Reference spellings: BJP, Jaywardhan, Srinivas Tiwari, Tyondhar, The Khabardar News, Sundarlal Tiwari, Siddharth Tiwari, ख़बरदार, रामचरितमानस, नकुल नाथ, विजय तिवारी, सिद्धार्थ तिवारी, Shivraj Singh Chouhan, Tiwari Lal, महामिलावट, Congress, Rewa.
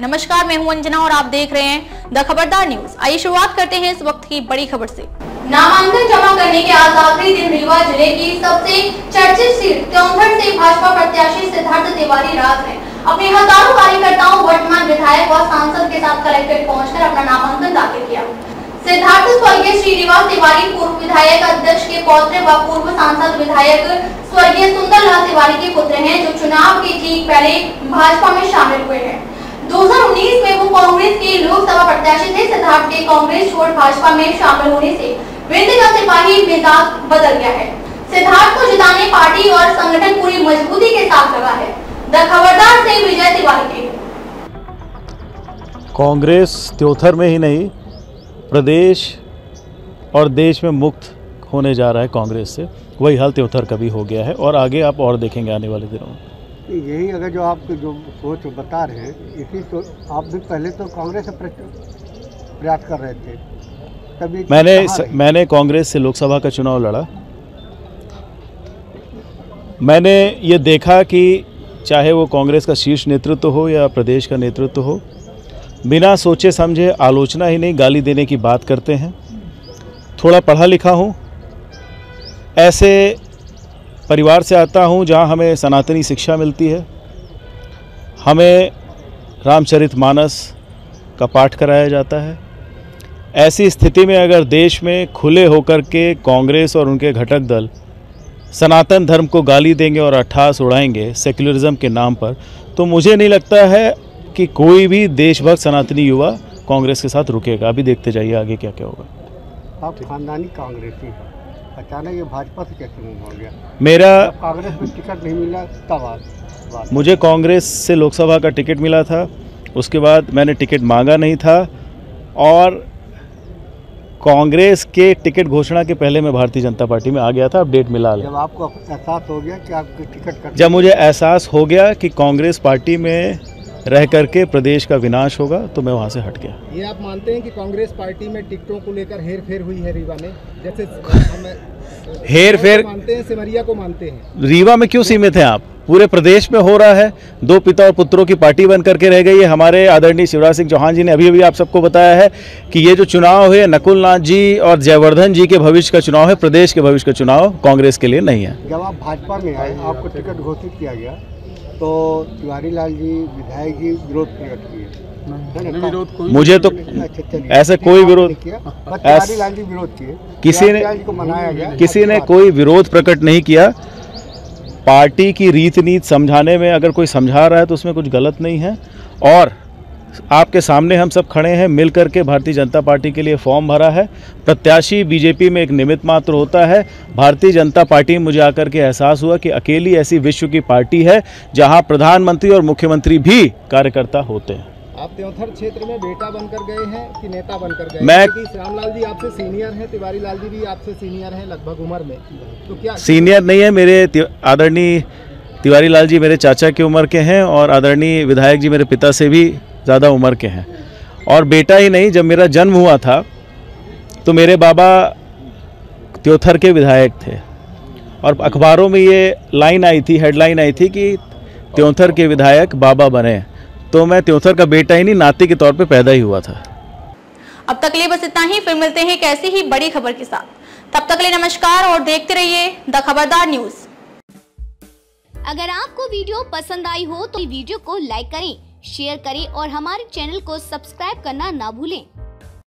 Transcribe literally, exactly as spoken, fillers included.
नमस्कार, मैं हूं अंजना और आप देख रहे हैं द खबरदार न्यूज। आइए शुरुआत करते हैं इस वक्त की बड़ी खबर से। नामांकन जमा करने के आज आखिरी दिन रीवा जिले की सबसे चर्चित सीट त्योंधर से भाजपा प्रत्याशी सिद्धार्थ तिवारी रात में अपने हजारों कार्यकर्ताओं, वर्तमान विधायक और सांसद के साथ कलेक्ट्रेट पहुँचकर अपना नामांकन दाखिल किया। सिद्धार्थ स्वर्गीय श्रीनिवास तिवारी पूर्व विधायक अध्यक्ष के पौत्र व पूर्व सांसद विधायक स्वर्गीय सुंदरलाल तिवारी के पुत्र हैं, जो चुनाव के ठीक पहले भाजपा में शामिल हुए हैं। दो हज़ार उन्नीस में वो कांग्रेस के लोकसभा प्रत्याशी थे। सिद्धार्थ के कांग्रेस छोड़ भाजपा में शामिल होने से वृंद का सिपाही मिजाज बदल गया है। सिद्धार्थ को जिताने पार्टी और संगठन पूरी मजबूती के साथ लगा है। द खबरदार से विजय तिवारी की। कांग्रेस त्योंधर में ही नहीं, प्रदेश और देश में मुक्त होने जा रहा है कांग्रेस से। वही हाल त्योंधर का भी हो गया है और आगे आप और देखेंगे आने वाले दिनों में। यही अगर जो आप जो सोच बता रहे हैं, इसी तो आप भी पहले तो कांग्रेस से प्रयास कर रहे थे। तभी मैंने मैंने कांग्रेस से लोकसभा का चुनाव लड़ा। मैंने ये देखा कि चाहे वो कांग्रेस का शीर्ष नेतृत्व हो या प्रदेश का नेतृत्व हो, बिना सोचे समझे आलोचना ही नहीं, गाली देने की बात करते हैं। थोड़ा पढ़ा लिखा हूँ, ऐसे परिवार से आता हूँ जहाँ हमें सनातनी शिक्षा मिलती है। हमें रामचरितमानस का पाठ कराया जाता है। ऐसी स्थिति में अगर देश में खुले होकर के कांग्रेस और उनके घटक दल सनातन धर्म को गाली देंगे और अट्ठास उड़ाएंगे सेक्युलरिज्म के नाम पर, तो मुझे नहीं लगता है कि कोई भी देशभक्त सनातनी युवा कांग्रेस के साथ रुकेगा। अभी देखते जाइए आगे क्या क्या होगा। आप खानदानी कांग्रेसी हैं, अचानक ये भाजपा से कैसे मुंह हो गया? मेरा कांग्रेस में टिकट नहीं मिला तब मुझे कांग्रेस से लोकसभा का टिकट मिला था। उसके बाद मैंने टिकट मांगा नहीं था और कांग्रेस के टिकट घोषणा के पहले मैं भारतीय जनता पार्टी में आ गया था। अपडेट मिला जब आपको एहसास हो गया कि आपके टिकट, जब मुझे एहसास हो गया कि कांग्रेस पार्टी में रह करके प्रदेश का विनाश होगा, तो मैं वहाँ से हट गया। ये आप मानते हैं कि कांग्रेस पार्टी में टिकटों को लेकर हेर फेर हुई है रीवा में? जैसे हम हेर फेर मानते हैं, सिमरिया को मानते हैं, रीवा में क्यों सीमित हैं आप? पूरे प्रदेश में हो रहा है। दो पिता और पुत्रों की पार्टी बन करके रह गई है। हमारे आदरणीय शिवराज सिंह चौहान जी ने अभी अभी आप सबको बताया है कि ये जो चुनाव है नकुल नाथ जी और जयवर्धन जी के भविष्य का चुनाव है, प्रदेश के भविष्य का चुनाव कांग्रेस के लिए नहीं है। जब आप भाजपा में आए, आपको टिकट घोषित किया गया तो तिवारी लाल जी विधायक जी विरोध प्रकट किए। मुझे तो ऐसा कोई विरोध, तिवारी लाल जी विरोध किए, किसी ने मनाया गया, किसी ने कोई विरोध प्रकट नहीं किया। पार्टी की रीत नीति समझाने में अगर कोई समझा रहा है तो उसमें कुछ गलत नहीं है। और आपके सामने हम सब खड़े हैं, मिल करके भारतीय जनता पार्टी के लिए फॉर्म भरा है। प्रत्याशी बीजेपी में एक निमित्त मात्र होता है। भारतीय जनता पार्टी में मुझे आकर के एहसास हुआ कि अकेली ऐसी विश्व की पार्टी है जहां प्रधानमंत्री और मुख्यमंत्री भी कार्यकर्ता होते हैं। आप त्योंधर क्षेत्र में बेटा बनकर गए हैं कि नेता बनकर गए? मैं रामलाल जी आपसे सीनियर हैं, तिवारी लाल जी भी आपसे सीनियर हैं लगभग उम्र में, तो क्या सीनियर नहीं है? मेरे आदरणीय तिवारी लाल जी मेरे चाचा की उम्र के हैं और आदरणीय विधायक जी मेरे पिता से भी ज़्यादा उम्र के हैं। और बेटा ही नहीं, जब मेरा जन्म हुआ था तो मेरे बाबा त्योंधर के विधायक थे और अखबारों में ये लाइन आई थी, हेडलाइन आई थी कि त्योंधर के विधायक बाबा बने, तो मैं त्योंधर का बेटा ही नहीं, नाती के तौर पे पैदा ही हुआ था। अब तक लिए बस इतना ही, फिर मिलते हैं कैसी ही बड़ी खबर के साथ। तब तक लिए नमस्कार और देखते रहिए द खबरदार न्यूज। अगर आपको वीडियो पसंद आई हो तो वीडियो को लाइक करें, शेयर करें और हमारे चैनल को सब्सक्राइब करना ना भूलें।